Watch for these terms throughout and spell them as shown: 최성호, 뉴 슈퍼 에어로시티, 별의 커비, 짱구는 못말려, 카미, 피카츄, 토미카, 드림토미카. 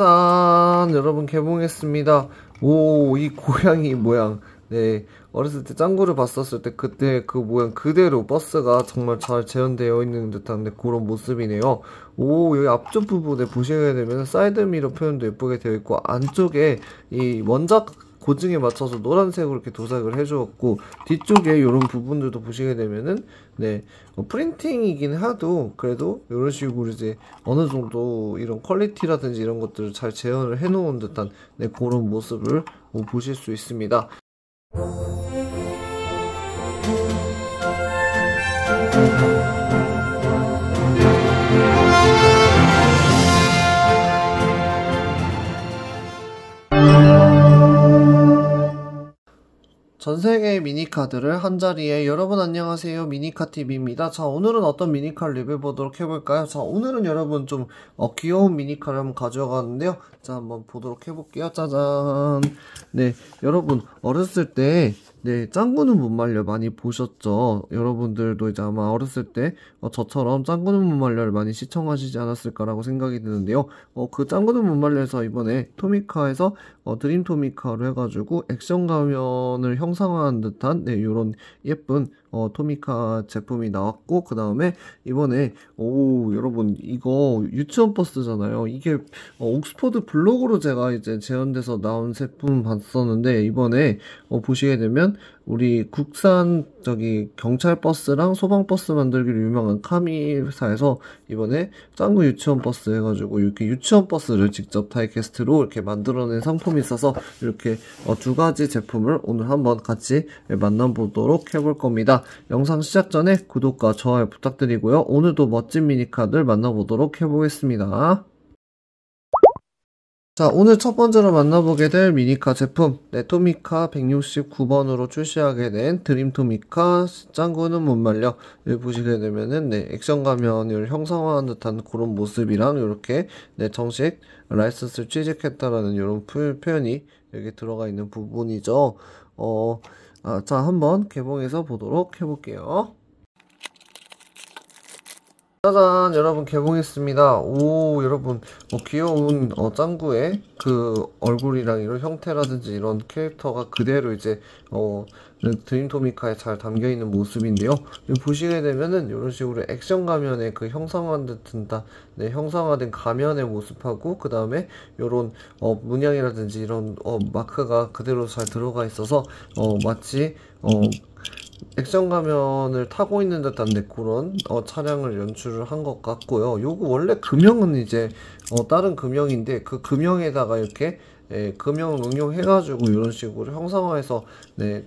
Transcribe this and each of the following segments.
짠! 여러분 개봉했습니다. 오, 이 고양이 모양. 네, 어렸을 때 짱구를 봤었을 때 그때 그 모양 그대로 버스가 정말 잘 재현되어 있는 듯한 그런 모습이네요. 오, 여기 앞쪽 부분에 보시게 되면 사이드미러 표현도 예쁘게 되어 있고, 안쪽에 이 원작 고증에 맞춰서 노란색으로 이렇게 도색을 해주었고, 뒤쪽에 이런 부분들도 보시게 되면은 네, 프린팅이긴 하도 그래도 이런 식으로 이제 어느 정도 이런 퀄리티라든지 이런 것들을 잘 재현을 해놓은 듯한 네, 그런 모습을 보실 수 있습니다. 전세계의 미니카들을 한자리에. 여러분 안녕하세요, 미니카TV입니다. 자, 오늘은 어떤 미니카를 리뷰해보도록 해볼까요? 자, 오늘은 여러분 좀 귀여운 미니카를 한번 가져가는데요. 자, 한번 보도록 해볼게요. 짜잔. 네, 여러분 어렸을 때 네, 짱구는 못말려 많이 보셨죠? 여러분들도 이제 아마 어렸을 때 저처럼 짱구는 못말려를 많이 시청하시지 않았을까라고 생각이 드는데요. 그 짱구는 못말려에서 이번에 토미카에서 드림토미카로 해가지고 액션 가면을 형상화한 듯한 네, 요런 예쁜 토미카 제품이 나왔고, 그 다음에 이번에 오, 여러분 이거 유치원 버스잖아요. 이게 옥스퍼드 블록으로 제가 이제 재현돼서 나온 제품 봤었는데, 이번에 보시게 되면 우리 국산 저기 경찰 버스랑 소방 버스 만들기로 유명한 카미 회사에서 이번에 짱구 유치원 버스 해가지고 이렇게 유치원 버스를 직접 다이캐스트로 이렇게 만들어낸 상품이 있어서 이렇게 두 가지 제품을 오늘 한번 같이 만나보도록 해볼 겁니다. 영상 시작 전에 구독과 좋아요 부탁드리고요. 오늘도 멋진 미니카들 만나보도록 해보겠습니다. 자, 오늘 첫 번째로 만나보게 될 미니카 제품, 네, 토미카 169번으로 출시하게 된 드림토미카 짱구는 못말려. 여기 보시게 되면은 네, 액션 가면을 형상화한 듯한 그런 모습이랑 이렇게 네, 정식 라이선스를 취득했다라는 이런 표현이 여기 들어가 있는 부분이죠. 자, 한번 개봉해서 보도록 해볼게요. 짜잔, 여러분 개봉했습니다. 오, 여러분 귀여운 짱구의 그 얼굴이랑 이런 형태라든지 이런 캐릭터가 그대로 이제 드림토미카에 잘 담겨있는 모습인데요. 보시게 되면은 이런 식으로 액션 가면의 그 형상화된 가면의 모습하고, 그 다음에 이런 문양이라든지 이런 마크가 그대로 잘 들어가 있어서 마치 액션 가면을 타고 있는 듯한 네, 그런 차량을 연출을 한 것 같고요. 요거 원래 금형은 이제 다른 금형인데 그 금형에다가 이렇게 예, 금형 응용해가지고 이런 식으로 형상화해서 네,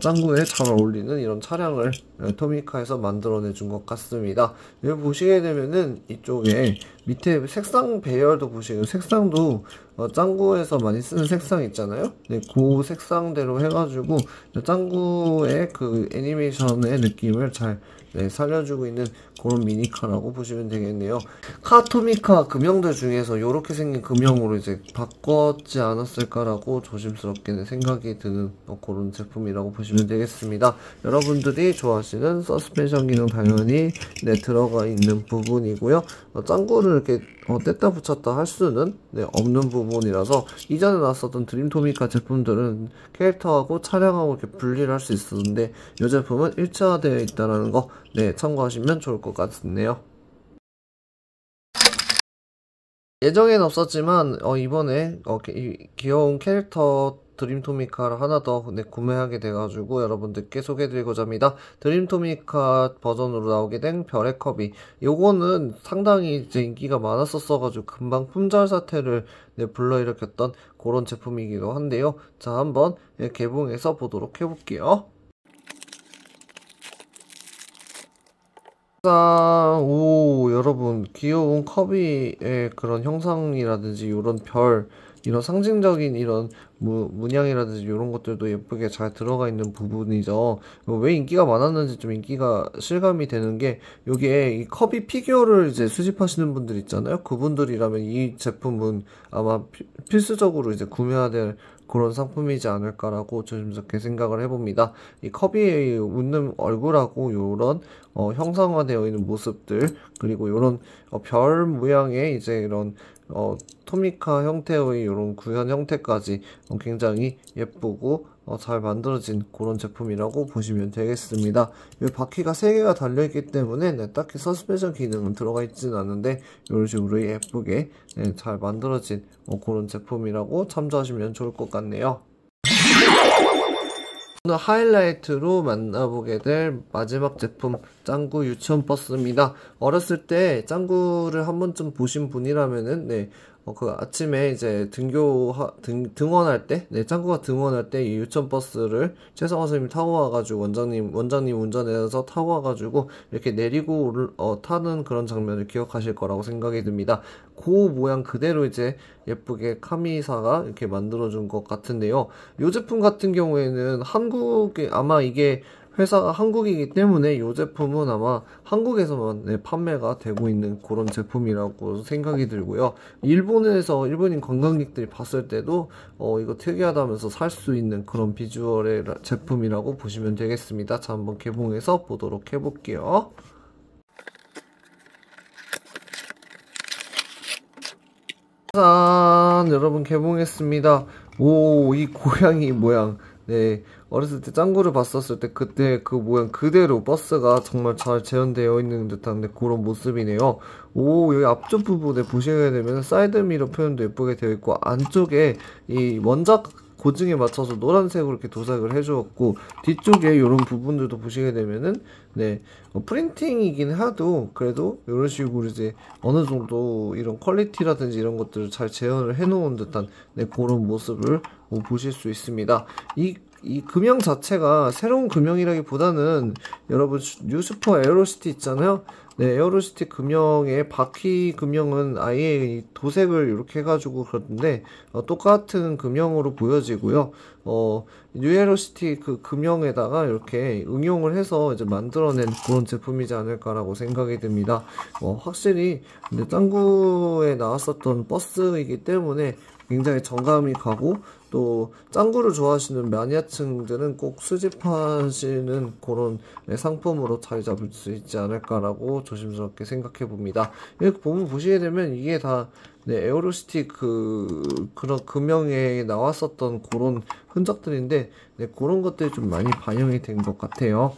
짱구에 잘 어울리는 이런 차량을 토미카에서 만들어내준 것 같습니다. 여기 보시게 되면은 이쪽에 밑에 색상 배열도 보시면 색상도 짱구에서 많이 쓰는 색상 있잖아요. 네, 그 색상대로 해가지고 짱구의 그 애니메이션의 느낌을 잘 네, 살려주고 있는 그런 미니카라고 보시면 되겠네요. 카토미카 금형들 중에서 요렇게 생긴 금형으로 이제 바꿨지 않았을까라고 조심스럽게 생각이 드는 그런 제품이라고 보시면 되겠습니다. 여러분들이 좋아하시는 서스펜션 기능 당연히 네, 들어가 있는 부분이고요. 짱구를 이렇게 뗐다 붙였다 할 수는 네, 없는 부분이라서 이전에 나왔었던 드림토미카 제품들은 캐릭터하고 차량하고 이렇게 분리를 할 수 있었는데 이 제품은 일체화되어 있다는 거 네, 참고하시면 좋을 것 같네요. 예정엔 없었지만 이번에 귀여운 캐릭터 드림토미카를 하나 더 네, 구매하게 돼가지고 여러분들께 소개해드리고자 합니다. 드림토미카 버전으로 나오게 된 별의 커비. 요거는 상당히 이제 인기가 많았었어가지고 금방 품절 사태를 네, 불러일으켰던 그런 제품이기도 한데요. 자, 한번 네, 개봉해서 보도록 해볼게요. 짠! 오, 여러분 귀여운 커비의 그런 형상이라든지 요런 별, 이런 상징적인 이런 문양이라든지 이런 것들도 예쁘게 잘 들어가 있는 부분이죠. 왜 인기가 많았는지 좀 인기가 실감이 되는 게, 여기에 이 커비 피규어를 이제 수집하시는 분들 있잖아요. 그분들이라면 이 제품은 아마 필수적으로 이제 구매해야 될 그런 상품이지 않을까라고 조심스럽게 생각을 해봅니다. 이 커비의 웃는 얼굴하고 요런 형상화되어 있는 모습들, 그리고 요런 별 모양의 이제 이런 토미카 형태의 이런 구현 형태까지 굉장히 예쁘고 잘 만들어진 그런 제품이라고 보시면 되겠습니다. 이 바퀴가 3개가 달려있기 때문에 딱히 서스펜션 기능은 들어가 있진 않은데 이런 식으로 예쁘게 잘 만들어진 그런 제품이라고 참조하시면 좋을 것 같네요. 오늘 하이라이트로 만나보게 될 마지막 제품, 짱구 유치원 버스입니다. 어렸을 때 짱구를 한 번쯤 보신 분이라면은 그 아침에 이제 등원할 때, 짱구가 등원할 때 이 유치원 버스를 최성호 선생님이 타고 와가지고 원장님 운전해서 타고 와가지고 이렇게 내리고 타는 그런 장면을 기억하실 거라고 생각이 듭니다. 그 모양 그대로 이제 예쁘게 카미사가 이렇게 만들어준 것 같은데요. 이 제품 같은 경우에는 한국에 아마 이게 회사가 한국이기 때문에 이 제품은 아마 한국에서만 판매가 되고 있는 그런 제품이라고 생각이 들고요. 일본에서 일본인 관광객들이 봤을 때도 이거 특이하다면서 살 수 있는 그런 비주얼의 제품이라고 보시면 되겠습니다. 자, 한번 개봉해서 보도록 해볼게요. 짠! 여러분, 개봉했습니다. 오, 이 고양이 모양. 어렸을 때 짱구를 봤었을 때 그때 그 모양 그대로 버스가 정말 잘 재현되어 있는 듯한 그런 모습이네요. 오, 여기 앞쪽 부분에 보시게 되면 사이드미러 표현도 예쁘게 되어 있고 안쪽에 이 원작 고증에 맞춰서 노란색으로 이렇게 도색을 해주었고 뒤쪽에 이런 부분들도 보시게 되면은 프린팅이긴 하도 그래도 이런 식으로 이제 어느 정도 이런 퀄리티라든지 이런 것들을 잘 재현을 해놓은 듯한 그런 모습을 보실 수 있습니다. 이 금형 자체가 새로운 금형이라기보다는 여러분 뉴 슈퍼 에어로시티 있잖아요. 에어로시티 금형의 바퀴 금형은 아예 도색을 이렇게 해가지고 그러는데 똑같은 금형으로 보여지고요. 뉴 에어로시티 그 금형에다가 이렇게 응용을 해서 이제 만들어낸 그런 제품이지 않을까라고 생각이 듭니다. 확실히 짱구에 나왔었던 버스이기 때문에 굉장히 정감이 가고 또 짱구를 좋아하시는 마니아층들은 꼭 수집하시는 그런 상품으로 자리 잡을 수 있지 않을까라고 조심스럽게 생각해 봅니다. 이렇게 보면 보시게 되면 이게 다 에어로시티 그런 금형에 나왔었던 그런 흔적들인데 그런 것들이 좀 많이 반영이 된 것 같아요.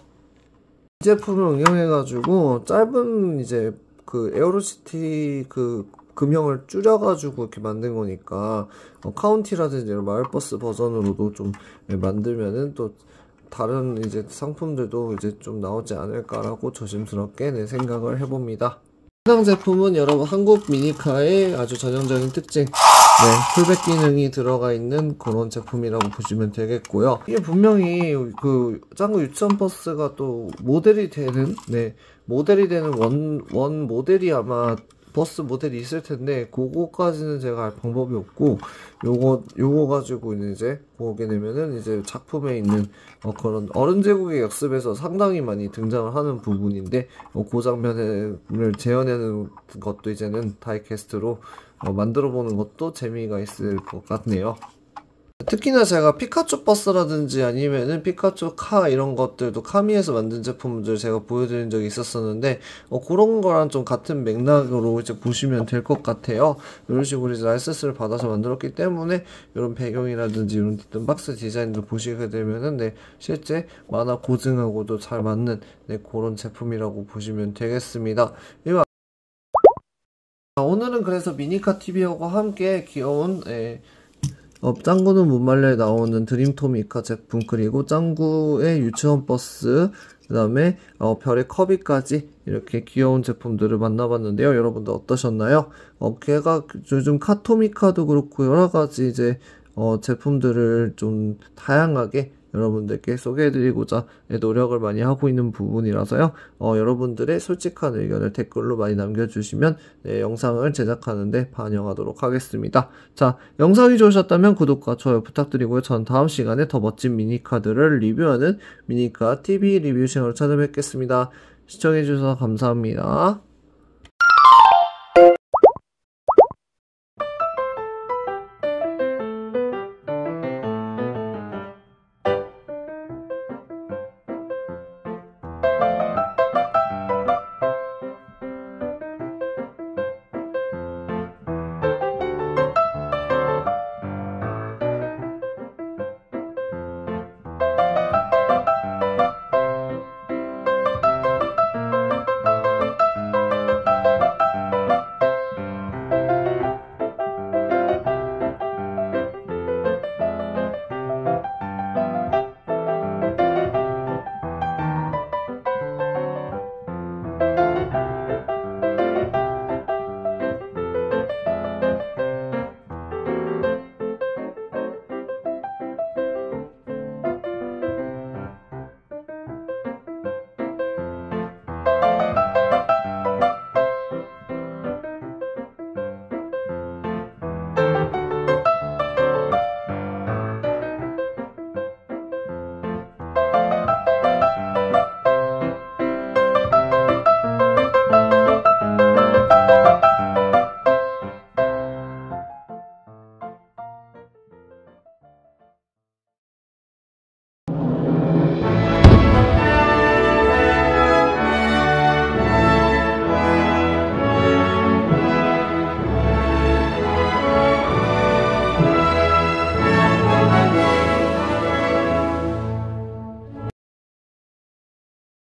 이 제품을 응용해가지고 짧은 이제 그 에어로시티 그 금형을 줄여가지고 이렇게 만든 거니까 카운티라든지 마을버스 버전으로도 좀 만들면은 또 다른 이제 상품들도 이제 좀 나오지 않을까라고 조심스럽게 생각을 해봅니다. 해당 제품은 여러분 한국 미니카의 아주 전형적인 특징, 풀백 기능이 들어가 있는 그런 제품이라고 보시면 되겠고요. 이게 분명히 그 짱구 유치원 버스가 또 모델이 되는 원 모델이 아마 버스 모델이 있을 텐데 그거까지는 제가 알 방법이 없고 요거 가지고 이제 보게 되면은 이제 작품에 있는 그런 어른 제국의 역습에서 상당히 많이 등장을 하는 부분인데 그 장면을 재현하는 것도 이제는 다이캐스트로 만들어 보는 것도 재미가 있을 것 같네요. 특히나 제가 피카츄 버스라든지 아니면은 피카츄 카 이런 것들도 카미에서 만든 제품들 제가 보여드린 적이 있었었는데 그런 거랑 좀 같은 맥락으로 이제 보시면 될 것 같아요. 이런 식으로 이제 라이센스를 받아서 만들었기 때문에 이런 배경이라든지 이런 박스 디자인도 보시게 되면은 실제 만화 고증하고도 잘 맞는 그런 제품이라고 보시면 되겠습니다. 오늘은 그래서 미니카TV하고 함께 귀여운 짱구는 못말려에 나오는 드림토미카 제품 그리고 짱구의 유치원 버스 그 다음에 별의 커비까지 이렇게 귀여운 제품들을 만나봤는데요. 여러분들 어떠셨나요? 걔가 요즘 카토미카도 그렇고 여러가지 이제 제품들을 좀 다양하게 여러분들께 소개해드리고자 노력을 많이 하고 있는 부분이라서요. 여러분들의 솔직한 의견을 댓글로 많이 남겨주시면 영상을 제작하는데 반영하도록 하겠습니다. 자, 영상이 좋으셨다면 구독과 좋아요 부탁드리고요. 전 다음 시간에 더 멋진 미니카들을 리뷰하는 미니카 TV 리뷰 채널로 찾아뵙겠습니다. 시청해주셔서 감사합니다.